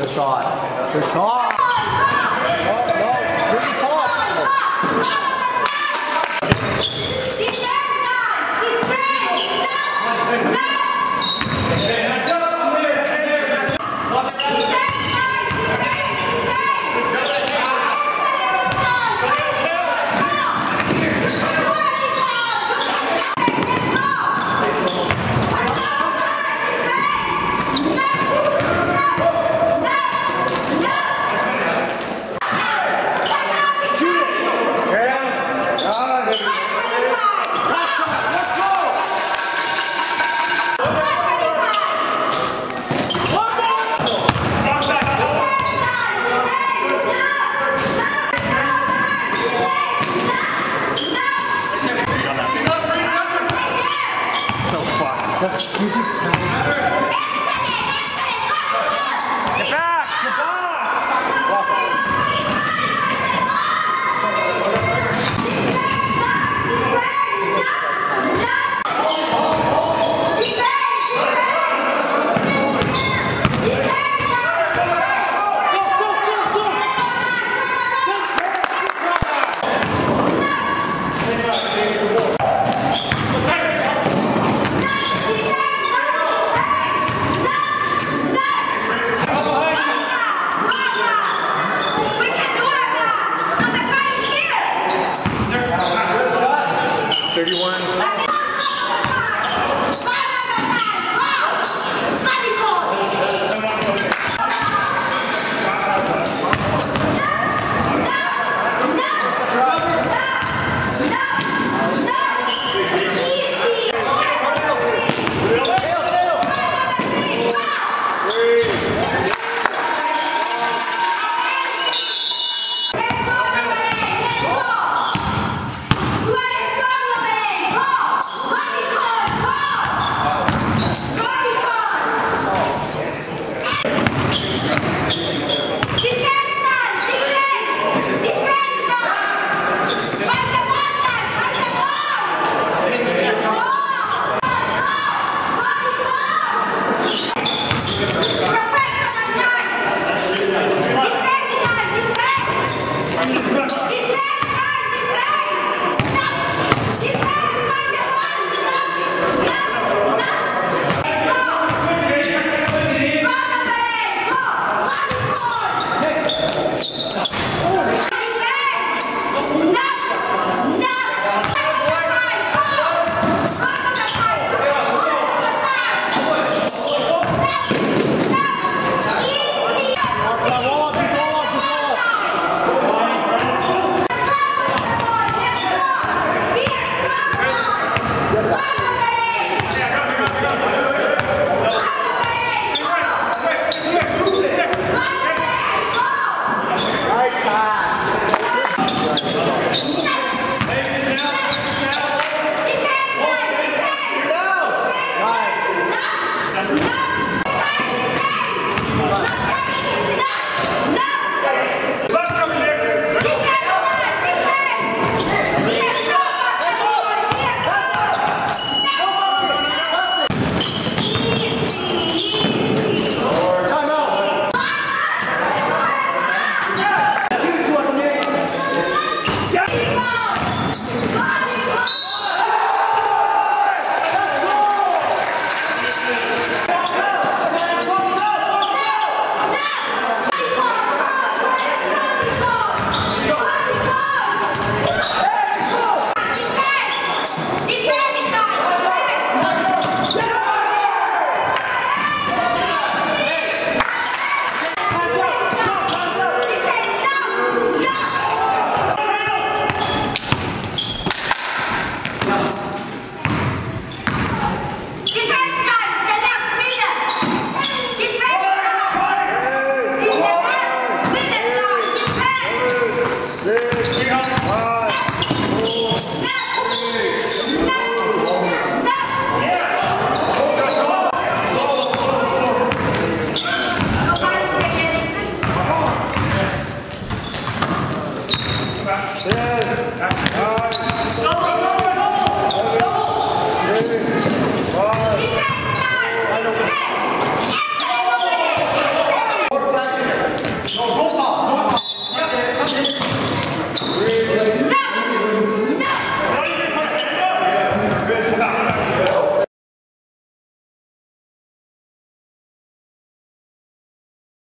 Good shot. Good shot. No, no. Good shot. Defense guys. Defense. That's stupid. Get back! Get back!